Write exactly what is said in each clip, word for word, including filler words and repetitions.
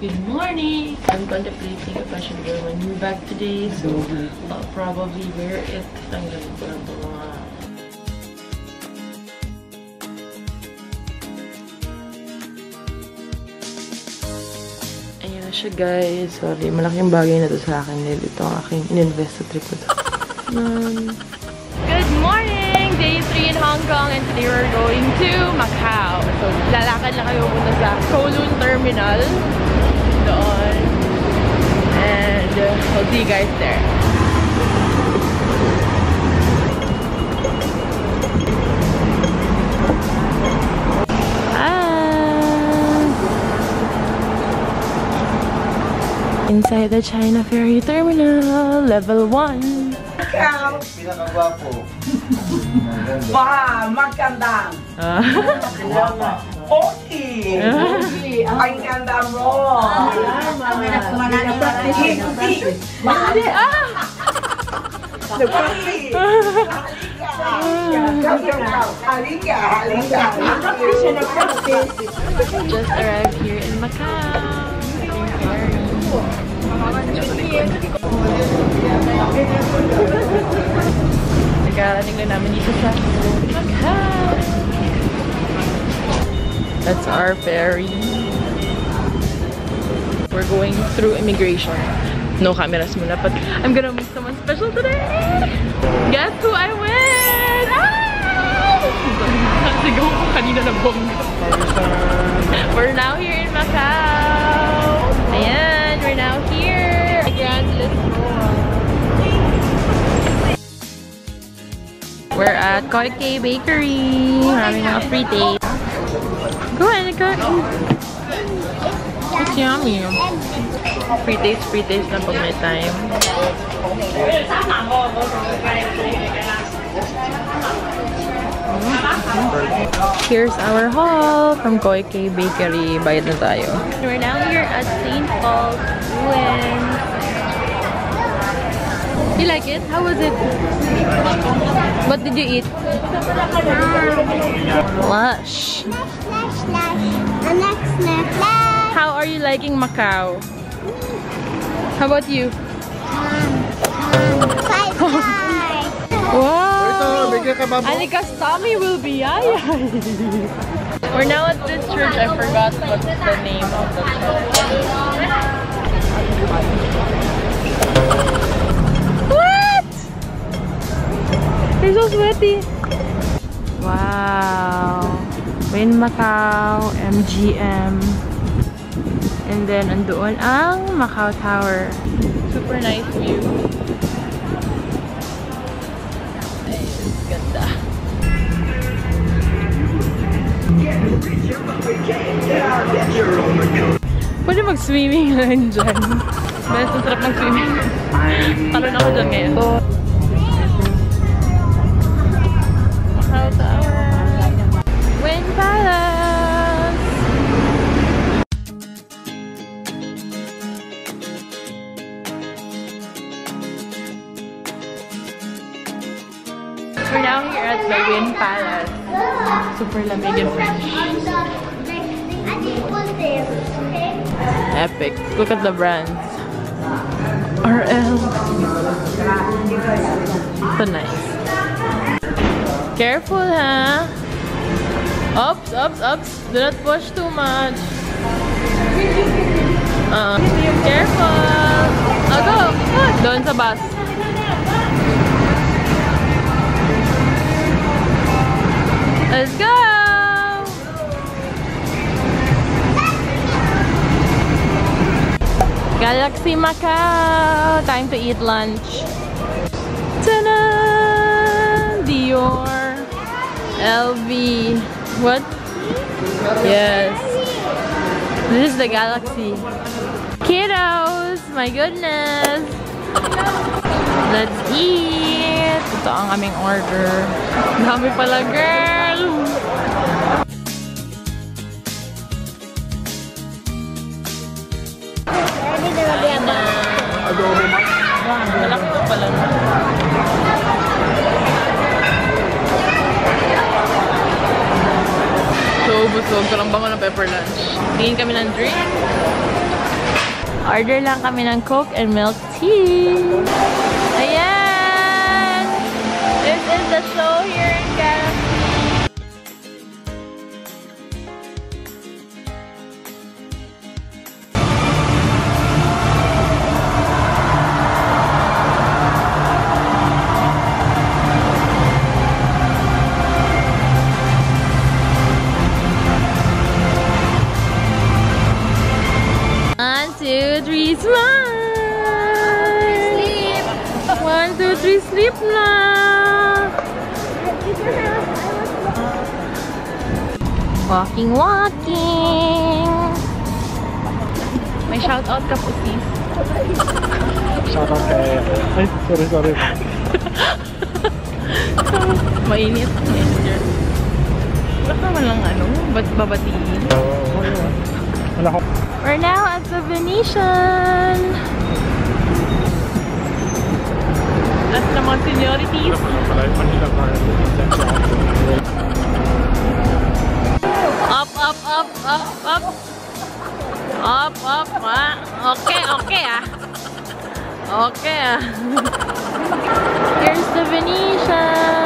Good morning! I'm contemplating a fashion wear my new bag today, so I'll probably wear it. I'm gonna wear the one. Ayan na siya guys. Sorry, malaking bagay na to sa akin dahil ito ang aking in-invest sa trip na to. Good morning! Day three in Hong Kong and today we're going to Macau. So, lalakad na kayo muna sa Kowloon Terminal. On. And uh, I'll see you guys there. Ah. Inside the China Ferry Terminal, level one. Macau! Wow, magandang! Okay! Ang ganda mo! Just arrived here in Macau. Nagkarating na namin dito sa Macau. That's our ferry. We're going through immigration. No cameras muna, but I'm gonna meet someone special today. Guess who I win! Ah! We're now here in Macau. And we're now here. We're at Koi Kei Bakery. We're having a free day. Go ahead, go ahead. It's yummy. Free taste, free taste na pag may time. Here's our haul from Koi Kei Bakery. Bayad na tayo. We're now here at Saint Paul's. You like it? How was it? What did you eat? Lush. How are you liking Macau? How about you? Um, um, five stars. Wow! Alika's tummy will be yaya. We're now at this church. I forgot what's the name of the church. What? You're so sweaty. Wow. We're in Macau, M G M, and then andoon ang Macau Tower. Super nice view. Ay, ganda. Pwede mag-swimming lang dyan. Best, ang sarap mag-swimming. Talon ako dyan ngayon. Macau Tower. We're now here at the Wynn Palace. Super lamig and fresh. Epic. Look at the brands. R L. So nice. Careful, huh? Ups, ups, ups. Do not push too much. Uh, careful. Oh, go. Doon sa bus. Let's go! Galaxy Macau! Time to eat lunch. Ta-da! Dior. L V. What? Yes. This is the Galaxy. Kiddos! My goodness! Let's eat! Ito ang aming order. Dami pala, girl! Malaki ko pala. So busog. Sobrang bango ng Pepper Lunch. Tingin kami ng drink. Order lang kami ng Coke and milk tea. Ayan! This is the show here in Galaxy. Sleep na! Walking, walking! May shoutout ka po, sis. Shoutout ka eh. Ay, sorry, sorry. Mainit. Mainit dyan. Ba't naman lang ano? Ba't babatiin? We're now at the Venetian! That's the mga seniorities. Up, up, up, up, up. Up, up, ah. Okay, okay, ah. Okay, ah. Here's the Venetian.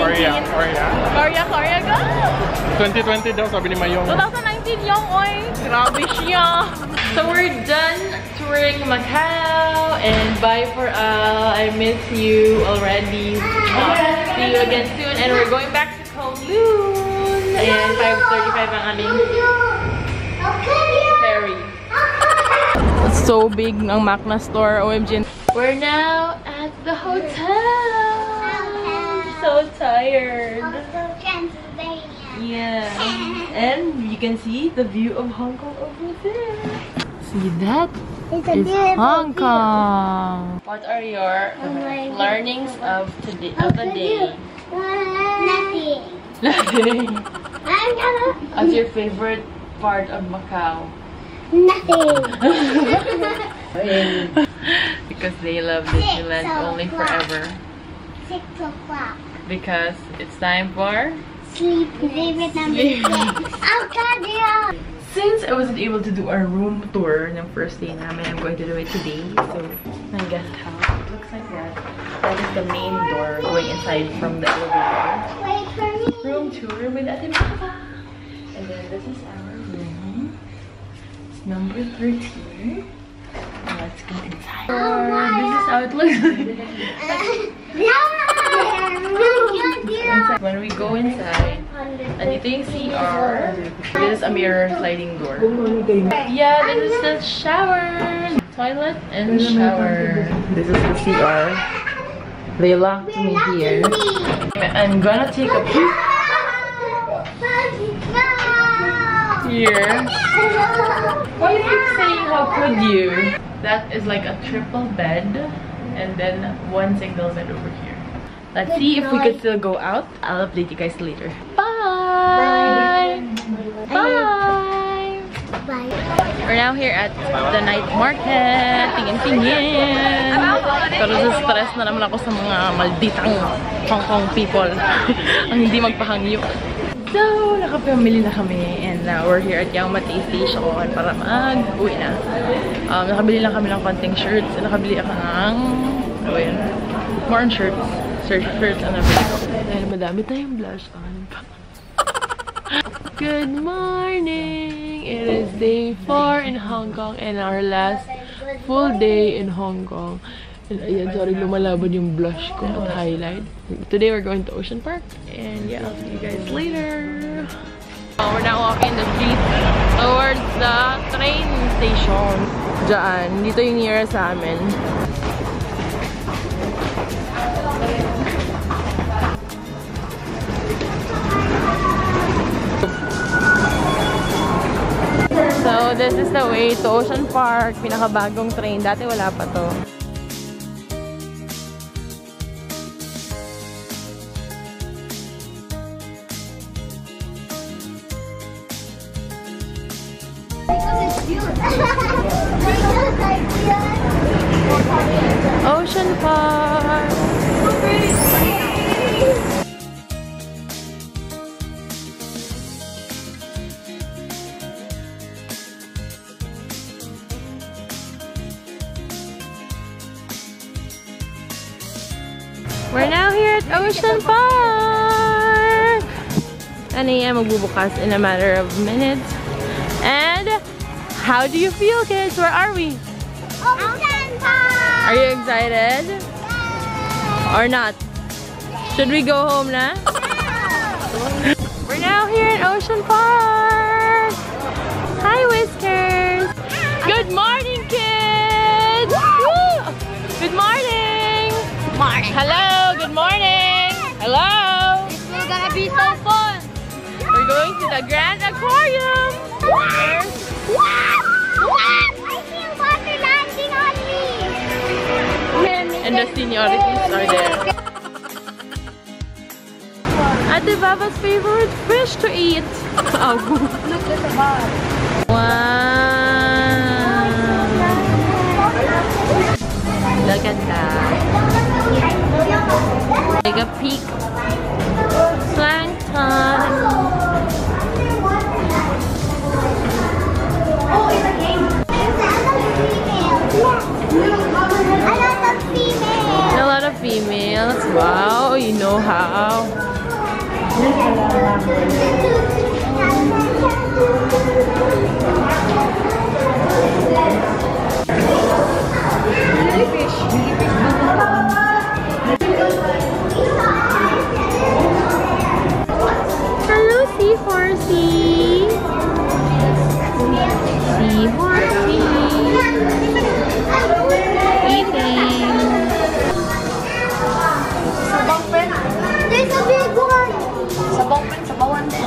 Korea, Korea. Korea, Korea, go! twenty twenty daw, sabi ni Mayong. twenty nineteen yung, oy! Grabe siya! So we're done touring Macau and bye for all. I miss you already. Uh, see you again soon and we're going back to Kowloon. And five thirty-five ang aming ferry. It's so big ng Macna store, O M G. We're now at the hotel. So tired. Yeah. And you can see the view of Hong Kong over there. See that? It's a is Hong Kong. What are your learnings of today? Of the day? Nothing. Nothing. What's your favorite part of Macau? Nothing. Because they love Disneyland only forever. Six o'clock. Because it's time for sleep. Favorite number six. Since I wasn't able to do our room tour the first day, namin, I'm going to do it today. So my guest house, it looks like that. That is the main door going inside from the elevator. Wait for me. Room tour with AteMaka. And then this is our room. It's number thirteen. Let's go inside. Oh, this is how it looks like. When we go inside, and you think C R, this is a mirror sliding door. Yeah, this is the shower, toilet and shower. This is the C R. They locked me here. I'm gonna take a peek here. Why do you keep saying how could you? That is like a triple bed, and then one single bed over here. Let's see if we can still go out. I'll update you guys later. Bye! Bye! Bye! Bye. We're now here at the night market. Tingin-tingin! Pero stress na naman ako sa mga malditang Hong Kong people ang hindi magpahangyo. So, nakapamili na kami and uh, we're here at Yau Ma Tei Station para mag-uwi na. Um, nakabili lang kami ng konting shirts. Nakabili ako ng... ano yun? More on shirts. Shirts, shirts, and everything. Dahil madami tayong blush on. Good morning! It is day four in Hong Kong and our last full day in Hong Kong. And ayan, sorry, lumalaban yung blush ko at highlight. Today we're going to Ocean Park. And yeah, I'll see you guys later. Uh, we're now walking the streets towards the train station. Diyan, dito yung nearest sa amin. So this is the way to Ocean Park, pinakabagong train. Dati wala pa to. Ocean Park. We're now here at Ocean Park. nine A M magbubukas in a matter of minutes. And how do you feel, kids? Where are we? Ocean Park! Are you excited? Yay. Or not? Should we go home na? No. We're now here at Ocean Park! Hi, Whiskers! Good morning, kids! Woo! Good morning! Good morning! Hello! Good morning! Hello! This is gonna be so fun! We're going to the Grand Aquarium! What? What? What? I feel water landing on me! And the seniorities are there. Ate Baba's favorite fish to eat! Oh. Look at the bar! Wow! Look at that! Like a peak! Plankton! A lot of females. Wow, you know how. Hello, sea horsey. Sea horsey. Eating. There's a big one! Sabong pen, sabawan din.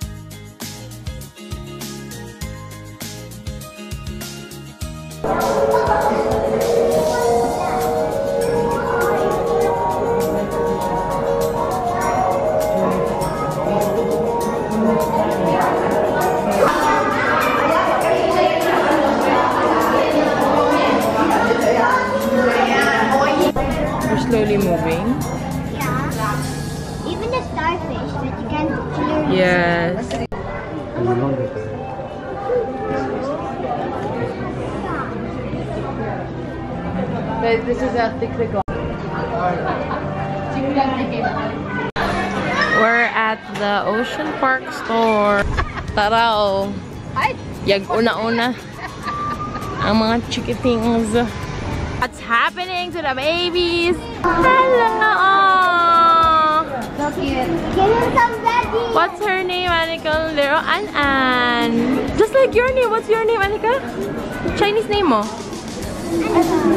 Slowly moving. Yeah. Even the starfish that you can clearly. Yes. But this is a thick thick. We're at the Ocean Park store. Tarao. Yag una una. Ang mga chikitings. What's happening to the babies? Hello! Aww. So cute. Give him some daddy. What's her name, Anika? Little An An. Just like your name. What's your name, Anika? Chinese name, mo?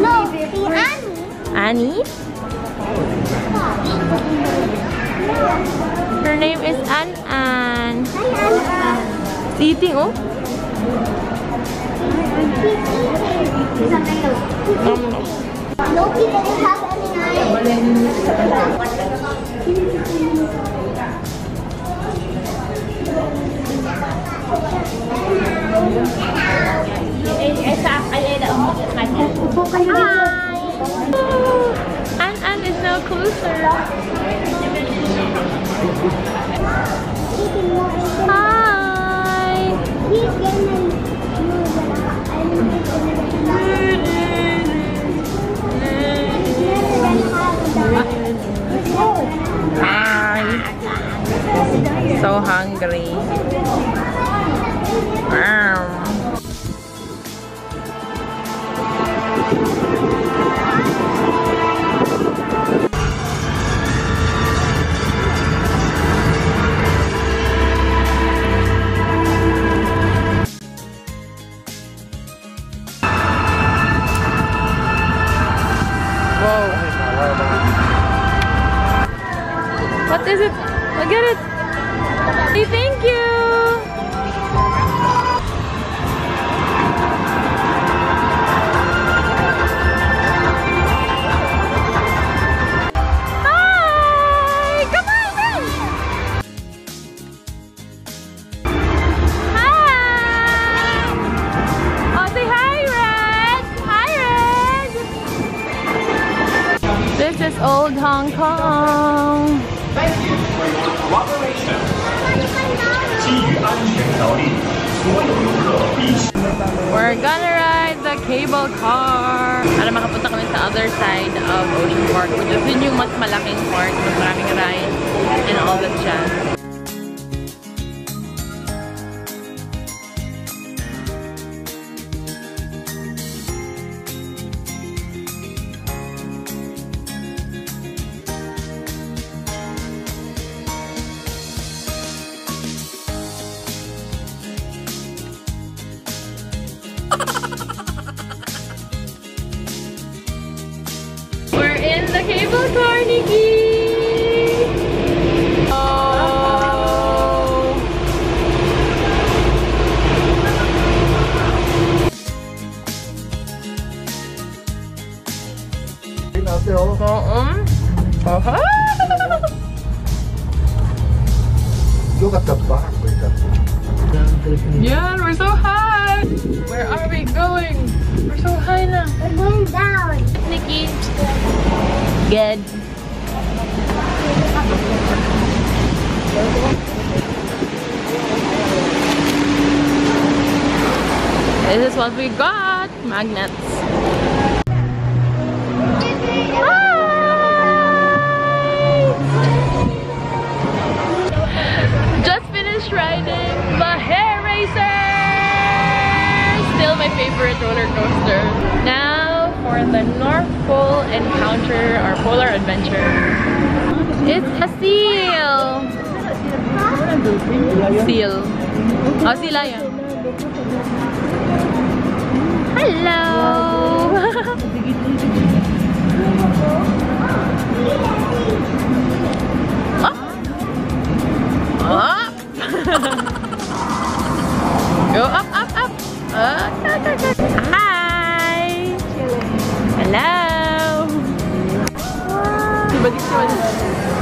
No, Annie. Annie? Her name is An An. Hi, An An. Eating, oh? No people have any knife. An An is now closer. Hi. So hungry. Wow. What is it? Look at it! Hey, thank you! is old Hong Kong. Thank you for your cooperation. We're gonna ride the cable car para makapunta kami sa other side of Ocean Park, which is yun yung mas malaking park, mas maraming rides and all that jazz. The cable car, Nikki! Oh! Look at the back. Yeah, we're so high! Where are we going? We're so high now. We're going down. Nikki. Good. This is what we got. Magnets. Hi! Just finished riding the hair racer. Still my favorite roller coaster. Now for the North Pole Encounter, our polar adventure. It's a seal! Seal. Oh, sila yun. Hello! Up! Go up, up, up! Uh, Hi! Hello! Wow.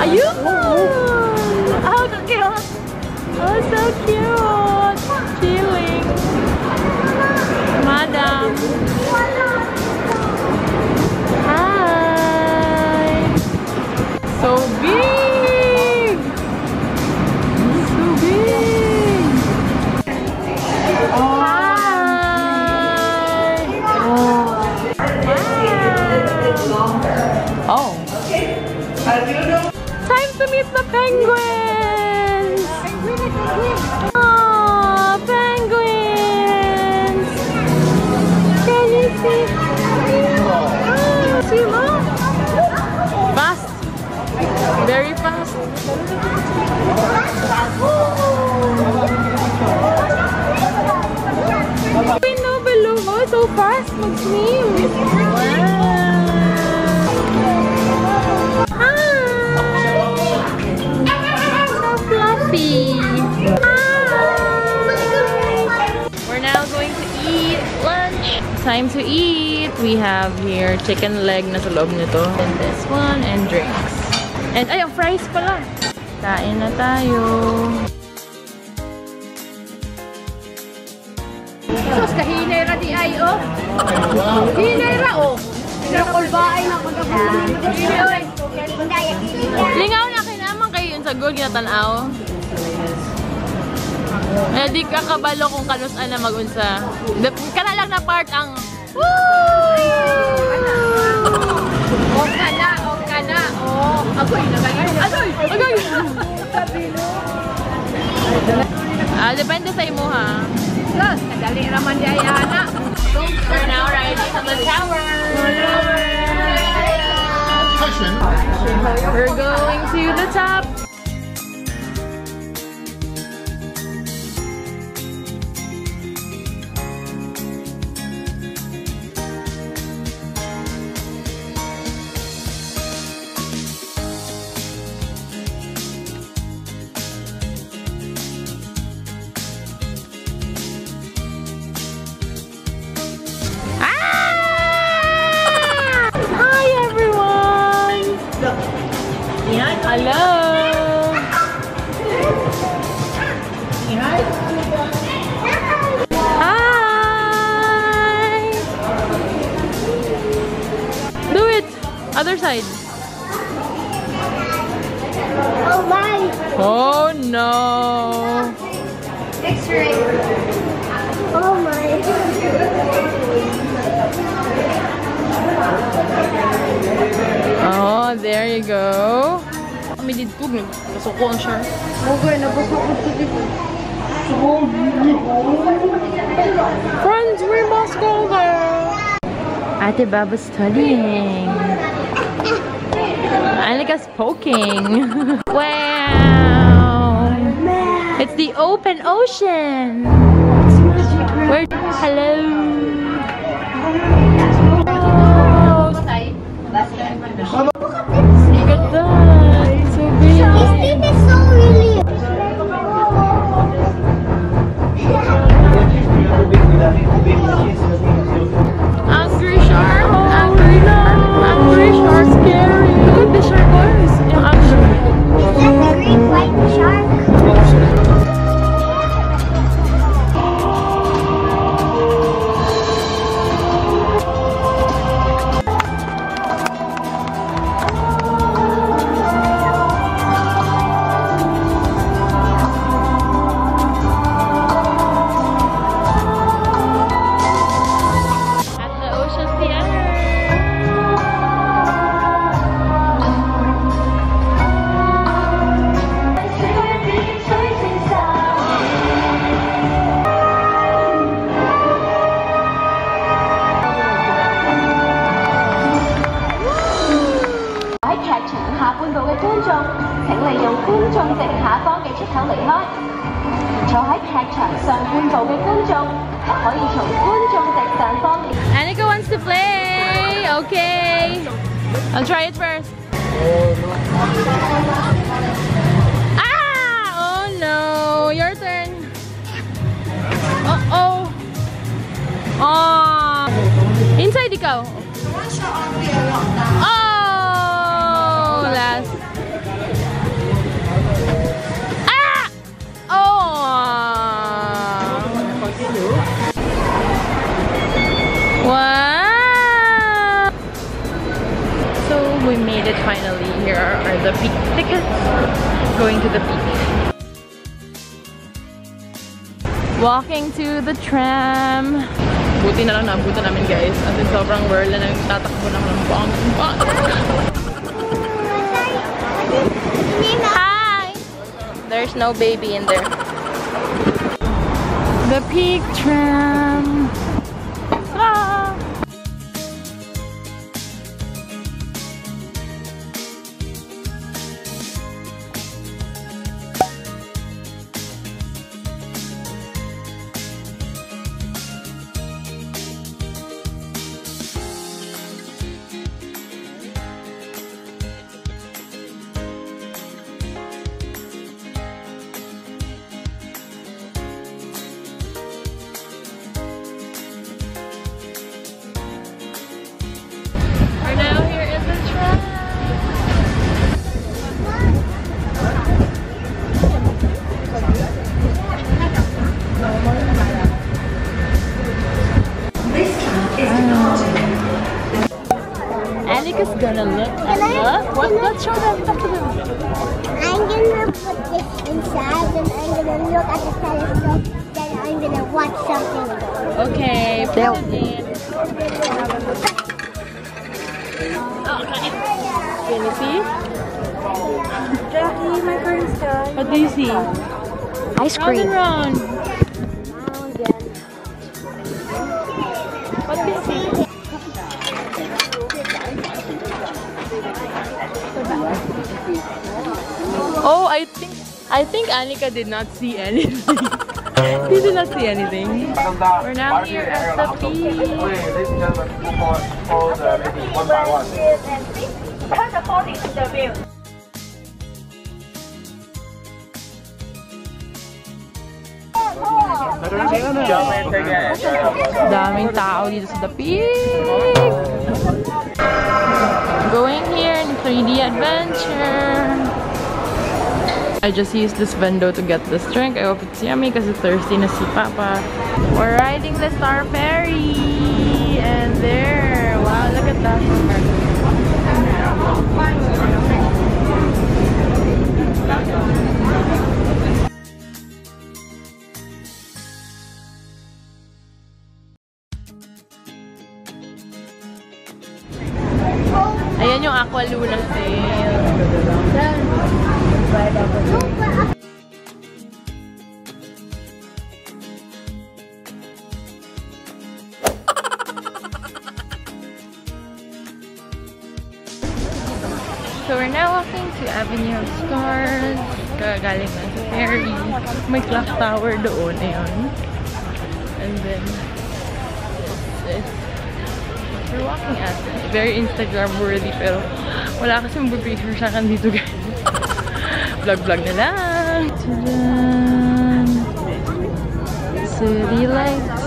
Ayun! Oh, so cute! Oh, so cute! Feeling! Madam! Hi! So big! So big! Oh. Oh. Okay. How do you know? Time to meet the penguins. Oh, penguins! Can you see? Oh, see them? Fast, very fast. We know below, oh, so fast, mag-swim. Time to eat. We have here chicken leg na sa loob nito. And this one and drinks. And ay, ang fries pala. Kain na tayo. Sos ka hinera di ay oh. Hinera oh. Nakulbaay na pagkabuhin. Lingaw na kinaman kayo yun sa gold ginatanaw. Eh, di kakabalo kung kalusan na magunsa. Kana lang na part ang woo! O kana, o kana, o. Agoy na kaya. Agoy! Agoy! Ah, depende sa imo ha. Yes, kadali raman daya na. We're now riding on the tower. We're going to the top. Other side. alive. Oh no. X-ray. Oh my. Oh, there you go. Kami did pug ng suko siya. Mugay na busog ko. Friends, we must go there. Ate Baba's studying. Annika's poking. Wow! It's the open ocean. Where? Hello. Oh. Look at that. It's so big. This is so really. Angry shark, angry shark, angry shark, scary. Look at the shark eyes. Is that the green white shark? Annika wants to play. Okay, I'll try it first. Ah! Oh no! Your turn. Uh oh. Oh. Inside ikaw. Oh, last. Wow! So we made it finally. Here are the Peak tickets. Going to the Peak. Walking to the tram. Buti na lang naabutan namin guys. At sobrang whirl na nagtatakbo na ng bang bang. Hi! There's no baby in there. The Peak tram. Gonna look at the, what, let's show them, talk to them. I'm gonna put this inside and I'm gonna look at the telescope, then I'm gonna watch something. Okay, put it in. Okay. Can you see? Jackie, my friend's done. What do you see? Ice cream. Round and round. What do you see? Oh, I think I think Annika did not see anything. She did not see anything. We're now here at the Peak. Ladies and gentlemen, move forward, hold the lady one by one. Turn the body to the wheel. Daming tao dito sa the Peak. Going here in three D adventure. I just used this window to get this drink. I hope it's yummy because it's thirsty na si Papa. We're riding the Star Ferry. And there. Wow, look at that. Ayan yung aqua luna sale. So we're now walking to Avenue of Stars. Kagaling na sa ferry. May clock tower doon. Ayan. And then, this. We're walking at it. Very Instagram-worthy, pero wala kasi mag-picture sa akin dito, guys. Vlog-vlog na lang! Ta-daan! City lights.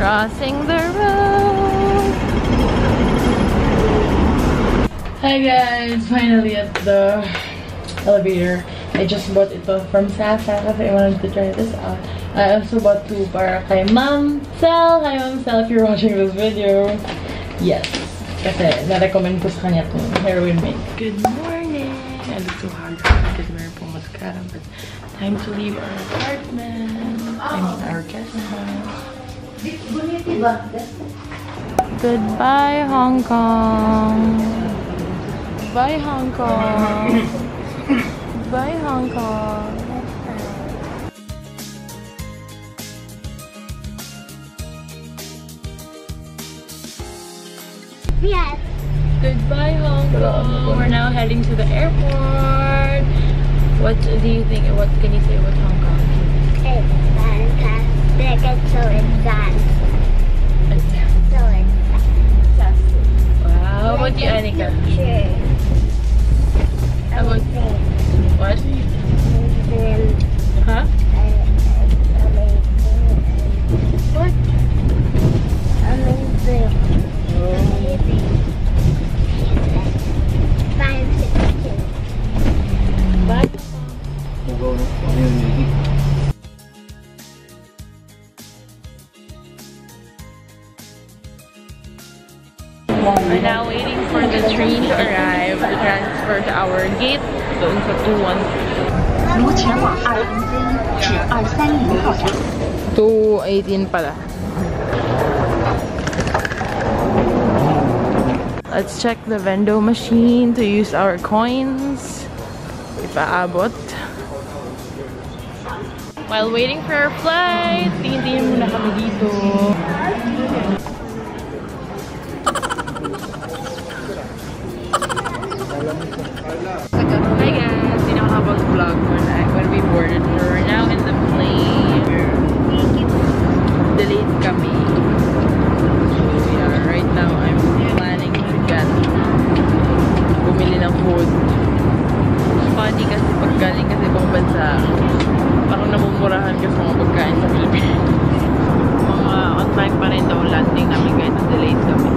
Crossing the road! Hi guys! Finally at the elevator. I just bought it from Sasa because I wanted to try this out. I also bought two para kay Ma'am Sel. Hi Ma'am Sel, if you're watching this video. Yes, kasi na-recommend ko sa kanya itong heroin make. Good morning! I look too hard because meron pong mascara. But time to leave our apartment. I mean our guest house. Goodbye Hong Kong! Bye Hong Kong! Bye, Hong Kong. Yes. Goodbye, Hong Kong. We're now heading to the airport. What do you think? What can you say about Hong Kong? It's fantastic. It's so intense. So intense. Wow. What do you, Anika? About what? Huh? What? Amazing. We're now waiting for the train to arrive to transfer to our gate. Doon sa two eighteen. two eighteen pala. Let's check the vendo machine to use our coins. If aabot. While waiting for our flight, tingin-tingin muna kami dito. Hi guys, you know how about vlog when I when we boarded. We're now in the plane. Delayed kami. So we are right now. I'm planning to get bumili ng food. Funny kasi pag galing kasi kung bansa, parang namumurahan kasi mga pagkain sa Pilipinas. Mga on time pa rin daw landing namin guys. Delayed kami.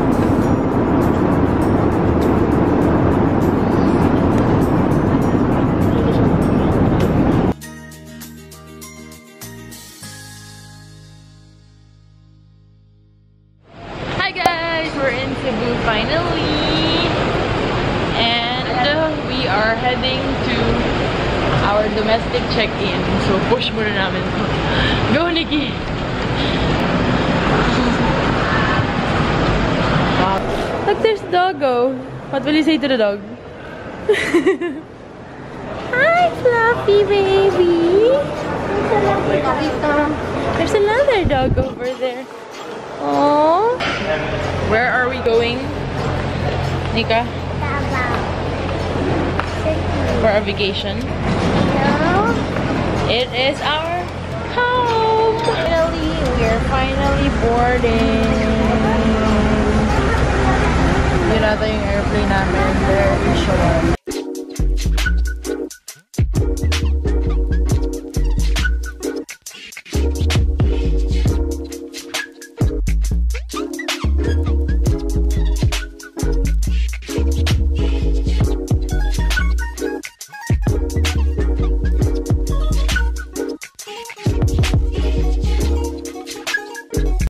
Check-in. So, push muna namin. Go, Nikki! Wow. Look, there's Doggo. What will you say to the dog? Hi, fluffy baby! There's another dog over there. Aww. Where are we going? Nika? For our vacation. It is our home! Finally, we are finally boarding! Pinata yung airplane namin, very sure.